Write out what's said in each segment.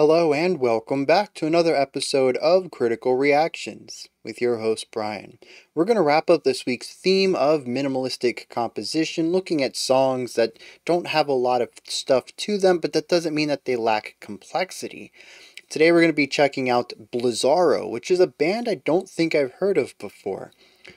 Hello and welcome back to another episode of Critical Reactions with your host Brian. We're going to wrap up this week's theme of minimalistic composition, looking at songs that don't have a lot of stuff to them, but that doesn't mean that they lack complexity. Today we're going to be checking out Blizaro, which is a band I don't think I've heard of before.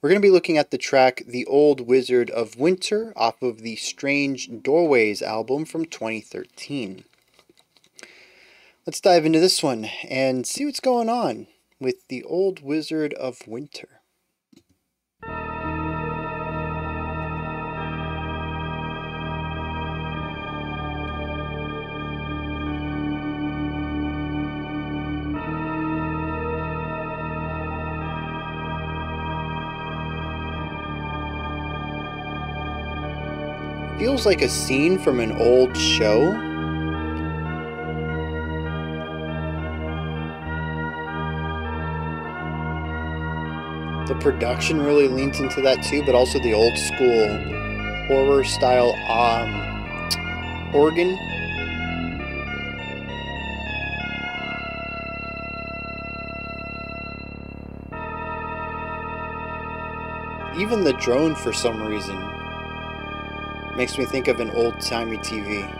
We're going to be looking at the track The Old Wizard of Winter off of the Strange Doorways album from 2013. Let's dive into this one and see what's going on with The Old Wizard of Winter. Feels like a scene from an old show. The production really leans into that too, but also the old school horror style organ. Even the drone for some reason makes me think of an old-timey TV.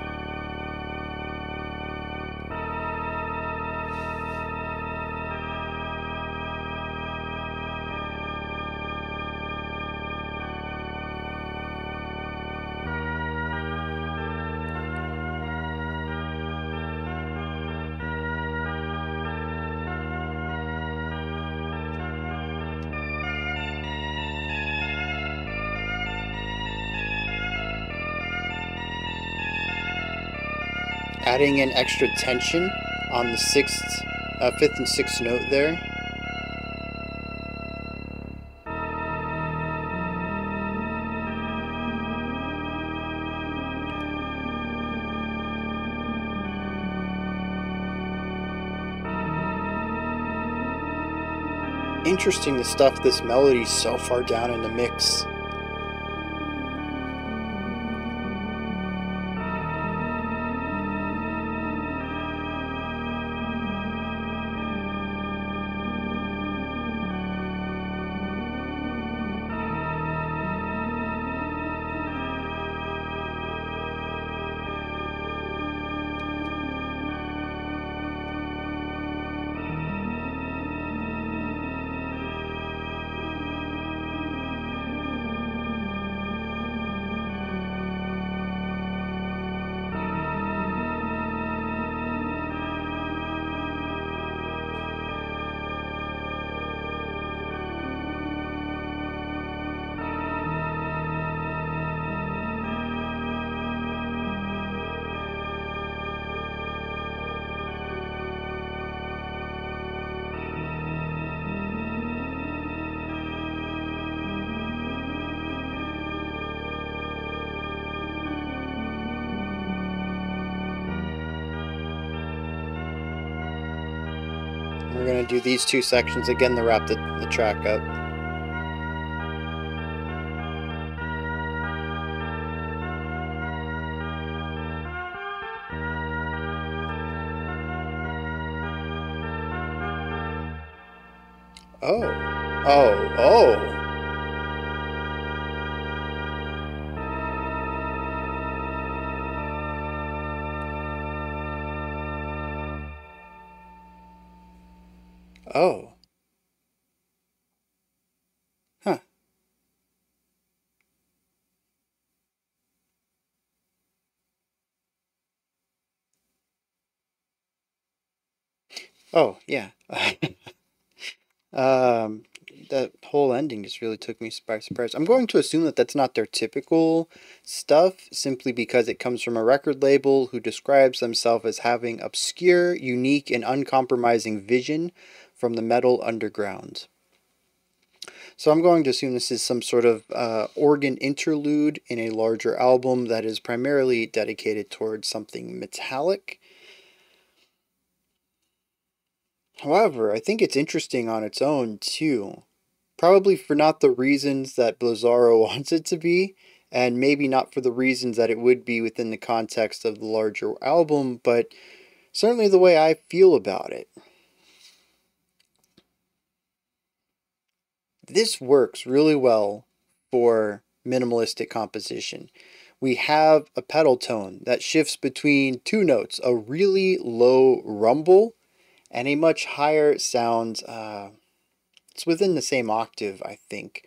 Adding in extra tension on the fifth and sixth note there. Interesting to stuff this melody so far down in the mix. We're going to do these two sections again to wrap the track up. Oh. Oh. Oh. Oh. Huh. Oh, yeah. That whole ending just really took me by surprise. I'm going to assume that that's not their typical stuff, simply because it comes from a record label who describes themselves as having obscure, unique, and uncompromising vision from the metal underground. So I'm going to assume this is some sort of organ interlude in a larger album that is primarily dedicated towards something metallic. However, I think it's interesting on its own too. Probably for not the reasons that Blizaro wants it to be, and maybe not for the reasons that it would be within the context of the larger album, but certainly the way I feel about it. This works really well for minimalistic composition. We have a pedal tone that shifts between two notes, a really low rumble and a much higher sound. It's within the same octave, I think,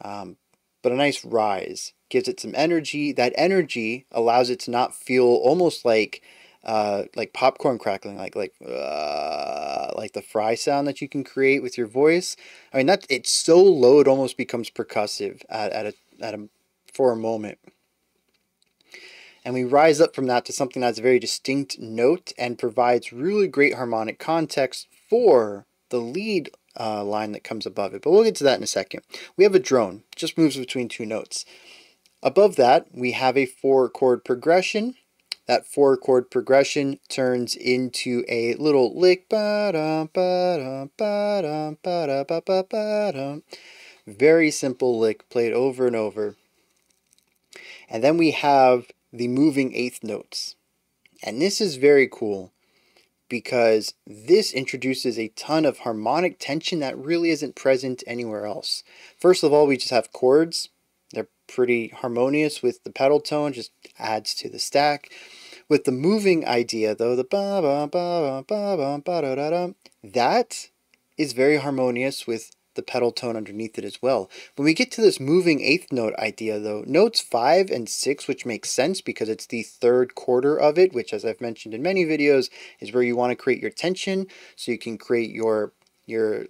but a nice rise. Gives it some energy. That energy allows it to not feel almost like popcorn crackling, like the fry sound that you can create with your voice. I mean, that it's so low it almost becomes percussive for a moment. And we rise up from that to something that's a very distinct note and provides really great harmonic context for the lead line that comes above it. But we'll get to that in a second. We have a drone, just moves between two notes. Above that, we have a four chord progression. That four chord progression turns into a little lick. Very simple lick played over and over. And then we have the moving eighth notes. And this is very cool because this introduces a ton of harmonic tension that really isn't present anywhere else. First of all, we just have chords. They're pretty harmonious with the pedal tone, just adds to the stack. With the moving idea though, the ba ba ba ba ba ba da da da, that is very harmonious with the pedal tone underneath it as well. When we get to this moving eighth note idea though, notes 5 and 6, which makes sense because it's the third quarter of it, which as I've mentioned in many videos is where you want to create your tension so you can create your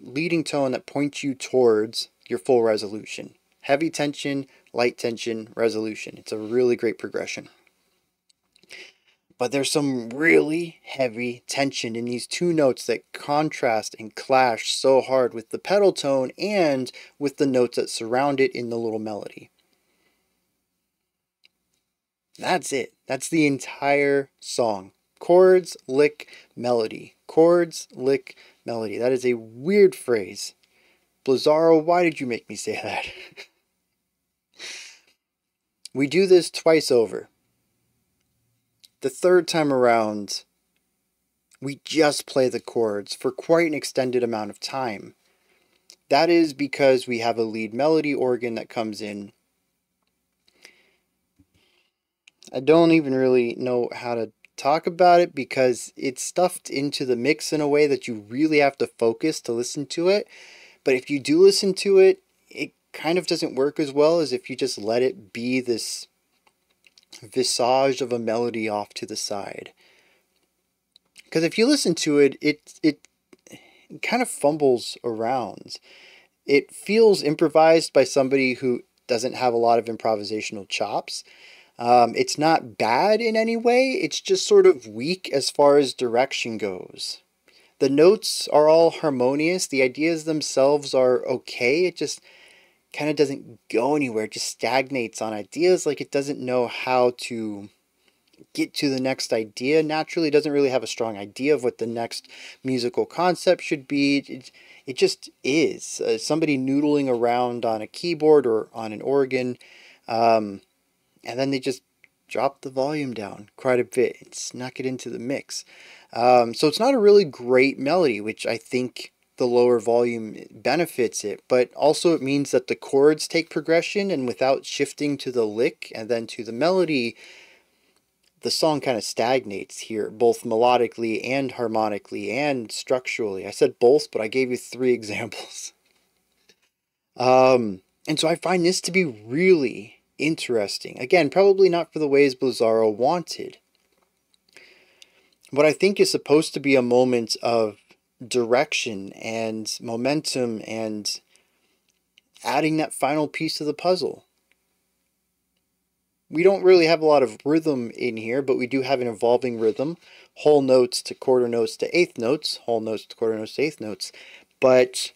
leading tone that points you towards your full resolution. Heavy tension, light tension, resolution. It's a really great progression. But there's some really heavy tension in these two notes that contrast and clash so hard with the pedal tone and with the notes that surround it in the little melody. That's it. That's the entire song. Chords, lick, melody. Chords, lick, melody. That is a weird phrase. Blizaro, why did you make me say that? We do this twice over. The third time around, we just play the chords for quite an extended amount of time. That is because we have a lead melody organ that comes in. I don't even really know how to talk about it because it's stuffed into the mix in a way that you really have to focus to listen to it. But if you do listen to it, it kind of doesn't work as well as if you just let it be this visage of a melody off to the side, because if you listen to it, it kind of fumbles around. It feels improvised by somebody who doesn't have a lot of improvisational chops. It's not bad in any way, it's just sort of weak as far as direction goes. The notes are all harmonious, the ideas themselves are okay, it just kind of doesn't go anywhere. It just stagnates on ideas, like it doesn't know how to get to the next idea naturally. It doesn't really have a strong idea of what the next musical concept should be. It just is somebody noodling around on a keyboard or on an organ, and then they just drop the volume down quite a bit and snuck it into the mix. So it's not a really great melody, which I think the lower volume benefits it, but also it means that the chords take progression, and without shifting to the lick and then to the melody, the song kind of stagnates here, both melodically and harmonically and structurally. I said both, but I gave you three examples. And so I find this to be really interesting. Again, probably not for the ways Blizaro wanted. What I think is supposed to be a moment of direction and momentum and adding that final piece to the puzzle. We don't really have a lot of rhythm in here, but we do have an evolving rhythm, whole notes to quarter notes to eighth notes, whole notes to quarter notes to eighth notes, but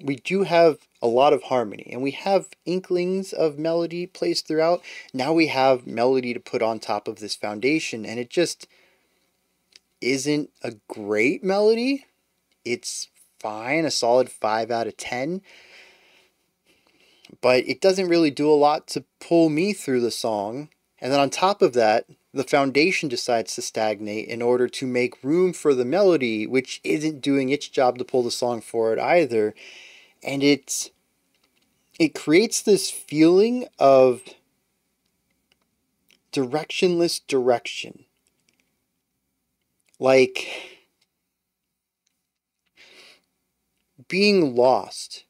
we do have a lot of harmony and we have inklings of melody placed throughout. Now we have melody to put on top of this foundation, and it just isn't a great melody. It's fine, a solid 5 out of 10, but it doesn't really do a lot to pull me through the song. And then on top of that, the foundation decides to stagnate in order to make room for the melody, which isn't doing its job to pull the song forward either. And it creates this feeling of directionless direction. Like being lost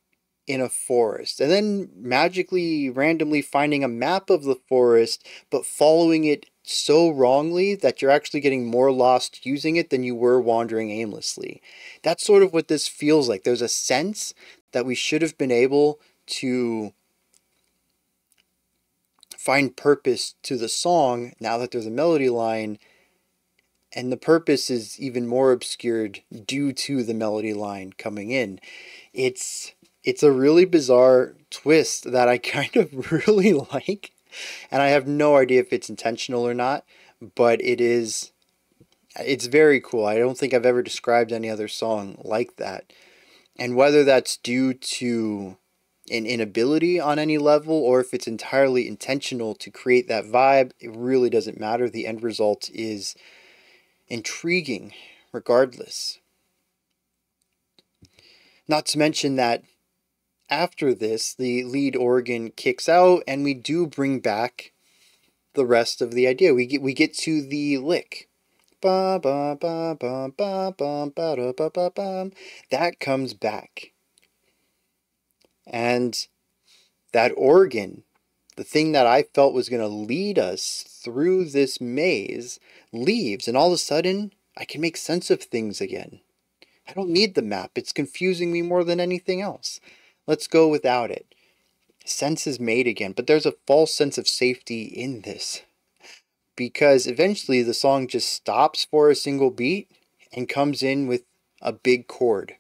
in a forest and then magically randomly finding a map of the forest, but following it so wrongly that you're actually getting more lost using it than you were wandering aimlessly. That's sort of what this feels like. There's a sense that we should have been able to find purpose to the song now that there's a melody line, and the purpose is even more obscured due to the melody line coming in. It's a really bizarre twist that I kind of really like, and I have no idea if it's intentional or not, but it's very cool. I don't think I've ever described any other song like that. And whether that's due to an inability on any level or if it's entirely intentional to create that vibe, it really doesn't matter. The end result is intriguing regardless. Not to mention that after this, the lead organ kicks out and we do bring back the rest of the idea. We get to the lick. Ba ba ba ba ba ba ba ba ba ba. That comes back. And that organ, the thing that I felt was going to lead us through this maze, leaves, and all of a sudden I can make sense of things again. I don't need the map. It's confusing me more than anything else. Let's go without it. Sense is made again, but there's a false sense of safety in this, because eventually the song just stops for a single beat and comes in with a big chord.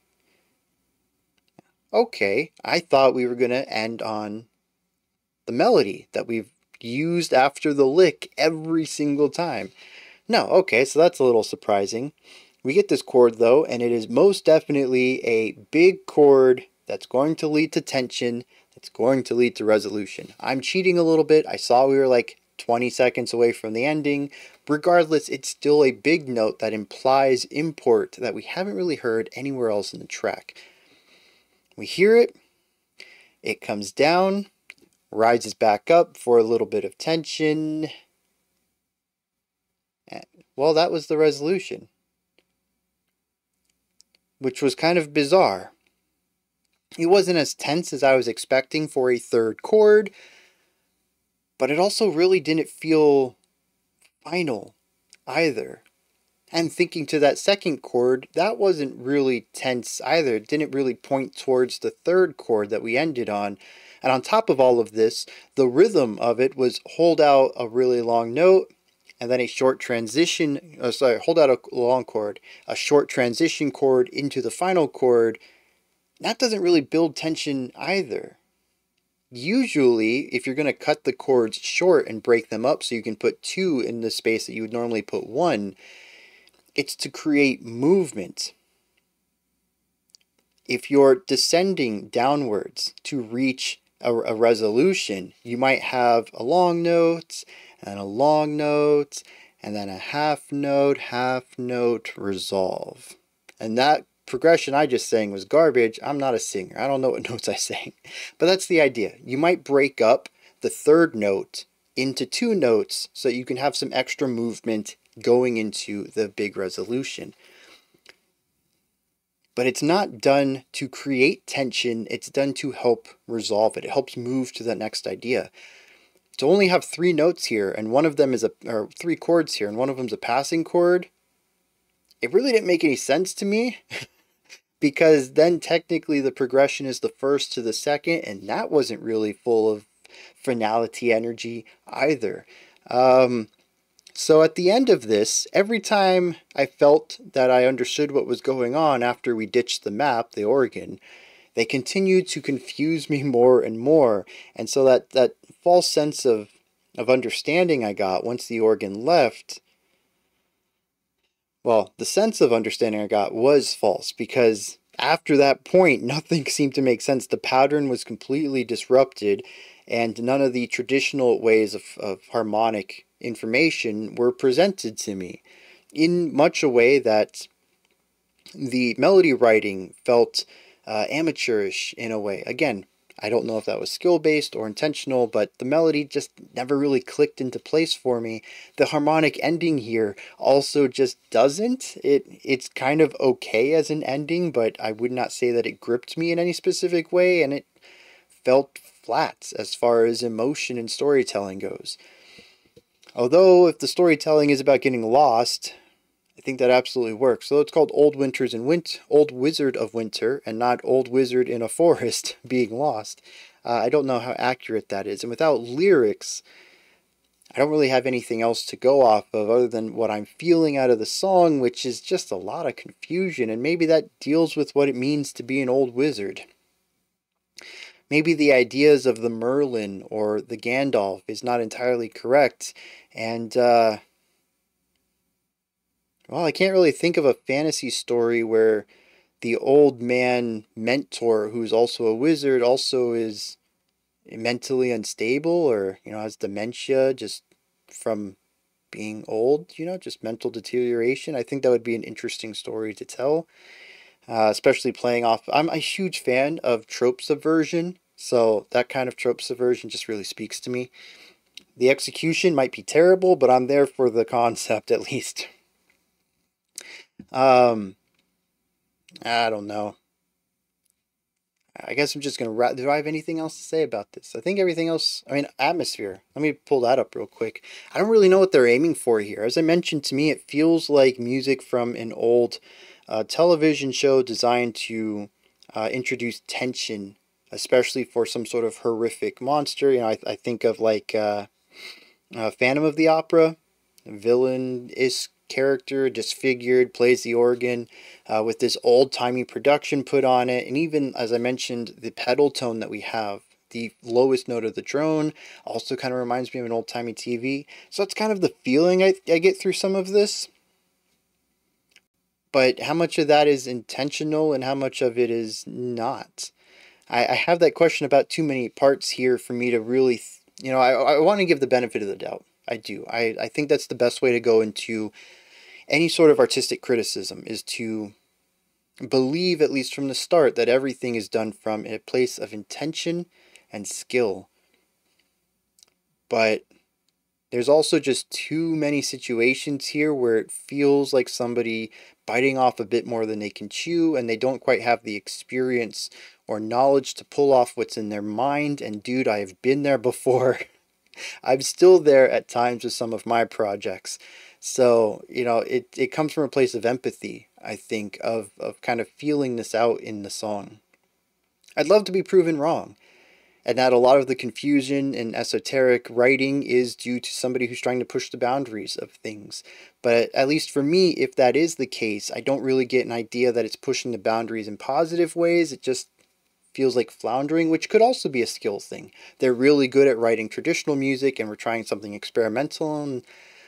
Okay, I thought we were going to end on the melody that we've used after the lick every single time. No, okay, so that's a little surprising. We get this chord though, and it is most definitely a big chord that's going to lead to tension, that's going to lead to resolution. I'm cheating a little bit. I saw we were like 20 seconds away from the ending. Regardless, it's still a big note that implies import that we haven't really heard anywhere else in the track. We hear it, it comes down, rises back up for a little bit of tension. And, well, that was the resolution, which was kind of bizarre. It wasn't as tense as I was expecting for a third chord, but it also really didn't feel final either. And thinking to that second chord, that wasn't really tense either. It didn't really point towards the third chord that we ended on. And on top of all of this, the rhythm of it was hold out a really long note, and then a short transition, hold out a long chord, a short transition chord into the final chord. That doesn't really build tension either. Usually, if you're going to cut the chords short and break them up so you can put two in the space that you would normally put one, it's to create movement. If you're descending downwards to reach a resolution, you might have a long note, and a long note, and then a half note, resolve. And that progression I just sang was garbage. I'm not a singer. I don't know what notes I sang. But that's the idea. You might break up the third note into two notes so you can have some extra movement going into the big resolution. But it's not done to create tension. It's done to help resolve it. It helps move to the next idea. To only have three notes here, and one of them is three chords here, and one of them is a passing chord, it really didn't make any sense to me, because then technically the progression is the first to the second, and that wasn't really full of finality energy either. So at the end of this, every time I felt that I understood what was going on after we ditched the map, the organ, they continued to confuse me more and more. And so that false sense of understanding I got once the organ left, well, the sense of understanding I got was false, because after that point, nothing seemed to make sense. The pattern was completely disrupted, and none of the traditional ways of harmonic information were presented to me, in much a way that the melody writing felt amateurish in a way. Again, I don't know if that was skill-based or intentional, but the melody just never really clicked into place for me. The harmonic ending here also just doesn't. It's kind of okay as an ending, but I would not say that it gripped me in any specific way, and it felt flat as far as emotion and storytelling goes. Although, if the storytelling is about getting lost, I think that absolutely works. So it's called Old Wizard of Winter, and not Old Wizard in a Forest being lost. I don't know how accurate that is. And without lyrics, I don't really have anything else to go off of other than what I'm feeling out of the song, which is just a lot of confusion. And maybe that deals with what it means to be an old wizard. Maybe the ideas of the Merlin or the Gandalf is not entirely correct. And, well, I can't really think of a fantasy story where the old man mentor, who's also a wizard, also is mentally unstable or, you know, has dementia just from being old, you know, just mental deterioration. I think that would be an interesting story to tell, especially playing off. I'm a huge fan of trope subversion, so that kind of trope subversion just really speaks to me. The execution might be terrible, but I'm there for the concept at least. I don't know. I guess I'm just going to wrap. Do I have anything else to say about this? I think everything else, I mean, atmosphere. Let me pull that up real quick. I don't really know what they're aiming for here. As I mentioned, to me, it feels like music from an old television show designed to introduce tension, especially for some sort of horrific monster. You know, I think of like Phantom of the Opera, villain is character disfigured, plays the organ with this old-timey production put on it. And even, as I mentioned, the pedal tone that we have, the lowest note of the drone, also kind of reminds me of an old-timey TV. So that's kind of the feeling I get through some of this. But how much of that is intentional and how much of it is not? I have that question about too many parts here for me to really, you know, I want to give the benefit of the doubt. I do. I think that's the best way to go into any sort of artistic criticism, is to believe, at least from the start, that everything is done from a place of intention and skill. But there's also just too many situations here where it feels like somebody biting off a bit more than they can chew, and they don't quite have the experience or knowledge to pull off what's in their mind. And dude, I have been there before. I'm still there at times with some of my projects. So, you know, it comes from a place of empathy, I think, of kind of feeling this out in the song. I'd love to be proven wrong, and that a lot of the confusion and esoteric writing is due to somebody who's trying to push the boundaries of things. But at least for me, if that is the case, I don't really get an idea that it's pushing the boundaries in positive ways. It just feels like floundering, which could also be a skill thing. They're really good at writing traditional music, and we're trying something experimental, and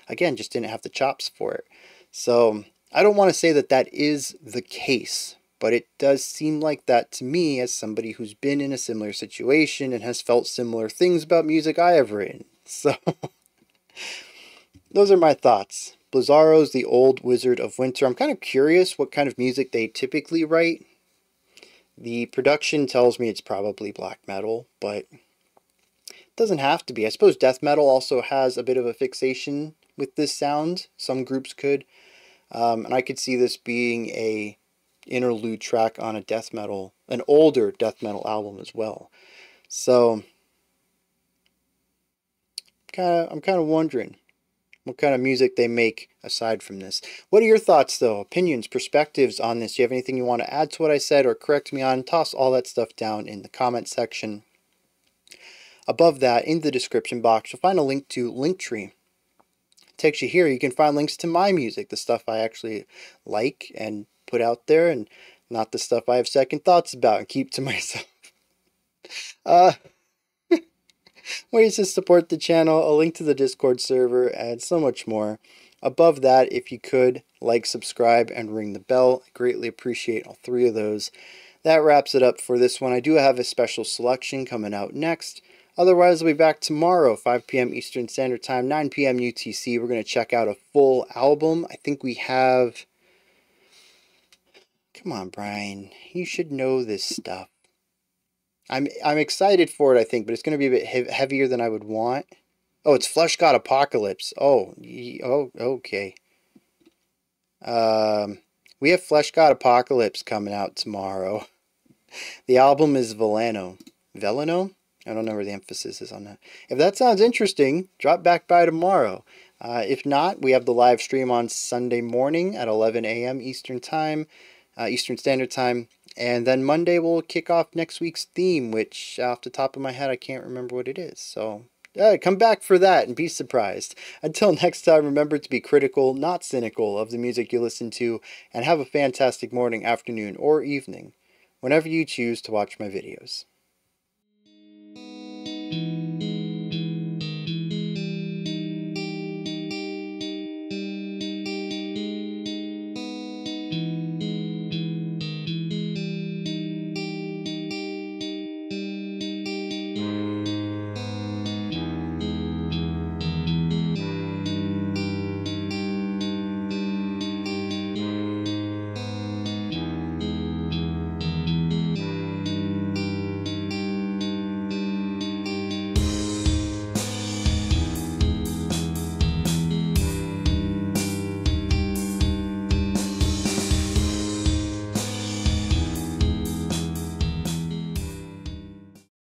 again, just didn't have the chops for it. So I don't want to say that that is the case, but it does seem like that to me as somebody who's been in a similar situation and has felt similar things about music I have written. So those are my thoughts. Blizaro's The Old Wizard of Winter. I'm kind of curious what kind of music they typically write. The production tells me it's probably black metal, but it doesn't have to be. I suppose death metal also has a bit of a fixation with this sound. Some groups could. And I could see this being a interlude track on a death metal, an older death metal album as well. So I'm kind of wondering what kind of music they make aside from this. What are your thoughts, though? Opinions, perspectives on this? Do you have anything you want to add to what I said or correct me on? Toss all that stuff down in the comment section. Above that, in the description box, you'll find a link to Linktree. It takes you here. You can find links to my music, the stuff I actually like and put out there, and not the stuff I have second thoughts about and keep to myself. Ways to support the channel, a link to the Discord server, and so much more. Above that, if you could, like, subscribe, and ring the bell. I greatly appreciate all three of those. That wraps it up for this one. I do have a special selection coming out next. Otherwise, we'll be back tomorrow, 5 p.m. Eastern Standard Time, 9 p.m. UTC. We're going to check out a full album. I think we have... Come on, Brian. You should know this stuff. I'm excited for it, I think, but it's going to be a bit heavier than I would want. Oh, it's Fleshgod Apocalypse. Oh, okay. We have Fleshgod Apocalypse coming out tomorrow. The album is Veleno. Veleno? I don't know where the emphasis is on that. If that sounds interesting, drop back by tomorrow. If not, we have the live stream on Sunday morning at 11 a.m. Eastern Time, Eastern Standard Time. And then Monday we'll kick off next week's theme, which off the top of my head I can't remember what it is. So come back for that and be surprised. Until next time, remember to be critical, not cynical, of the music you listen to, and have a fantastic morning, afternoon, or evening, whenever you choose to watch my videos.